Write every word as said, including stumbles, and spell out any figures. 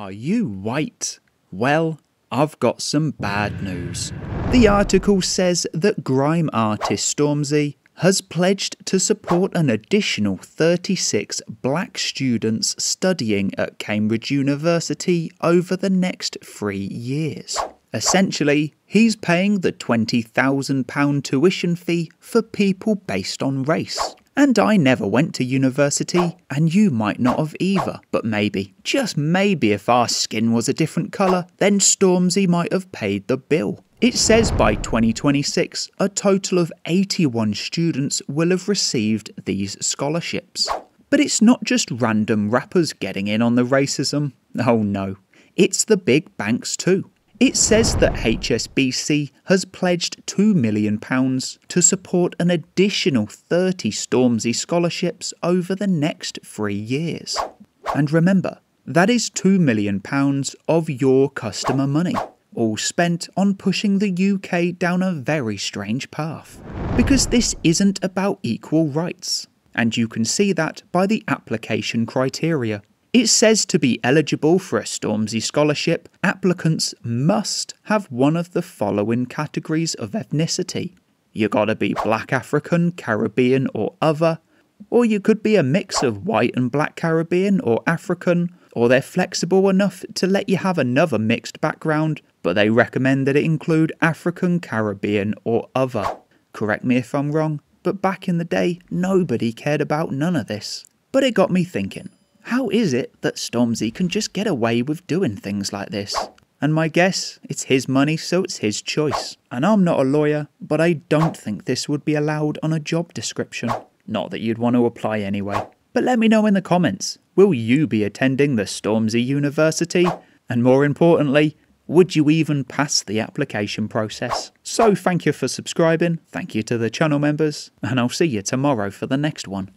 Are you white? Well, I've got some bad news. The article says that grime artist Stormzy has pledged to support an additional thirty-six black students studying at Cambridge University over the next three years. Essentially, he's paying the twenty thousand pound tuition fee for people based on race. And I never went to university, and you might not have either, but maybe, just maybe if our skin was a different colour, then Stormzy might have paid the bill. It says by twenty twenty-six, a total of eighty-one students will have received these scholarships. But it's not just random rappers getting in on the racism. Oh no, it's the big banks too. It says that H S B C has pledged two million pounds to support an additional thirty Stormzy scholarships over the next three years. And remember, that is two million pounds of your customer money, all spent on pushing the U K down a very strange path. Because this isn't about equal rights, and you can see that by the application criteria. It says to be eligible for a Stormzy scholarship, applicants must have one of the following categories of ethnicity. You gotta be black African, Caribbean or other, or you could be a mix of white and black Caribbean or African, or they're flexible enough to let you have another mixed background, but they recommend that it include African, Caribbean or other. Correct me if I'm wrong, but back in the day, nobody cared about none of this. But it got me thinking. How is it that Stormzy can just get away with doing things like this? And my guess, it's his money, so it's his choice. And I'm not a lawyer, but I don't think this would be allowed on a job description. Not that you'd want to apply anyway. But let me know in the comments, will you be attending the Stormzy University? And more importantly, would you even pass the application process? So thank you for subscribing, thank you to the channel members, and I'll see you tomorrow for the next one.